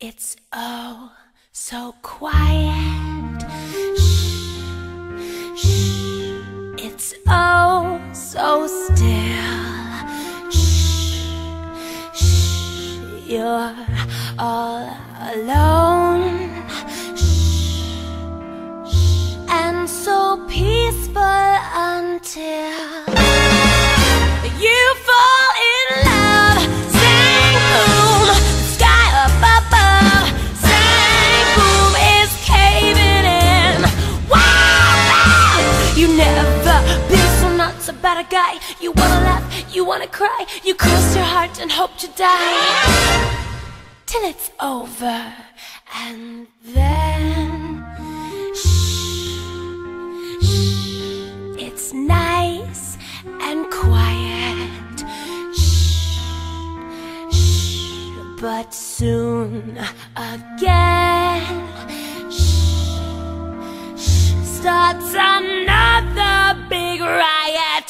It's oh so quiet. Shh, shh. It's oh so still. Shh, shh. You're all alone. Shh, shh. And so peaceful until you fall in love. About a guy, you wanna laugh, you wanna cry, you cross your heart and hope to die till it's over, and then shh, shh, it's nice and quiet. Shh, shh, but soon again starts another big riot.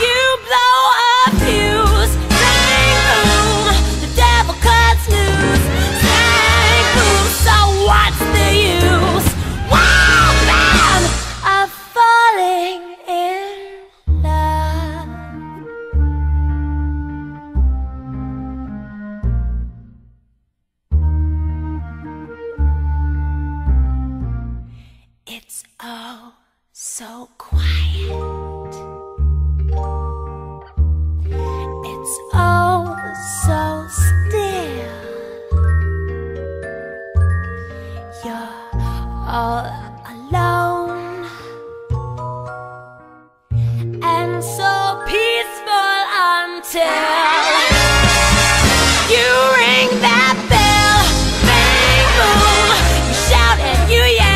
You blow a fuse, bang boom, the devil cuts loose, bang boom. So what's the use? Wow, man, of falling in love. It's oh so quiet. It's oh so still. You're all alone and so peaceful until you ring that bell. Bang, boom. You shout and you yell.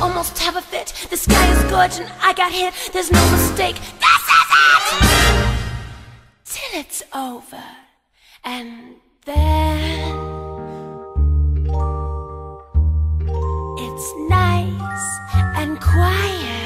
Almost have a fit. The sky is gorgeous and I got hit. There's no mistake. This is it. Till it's over, and then it's nice and quiet.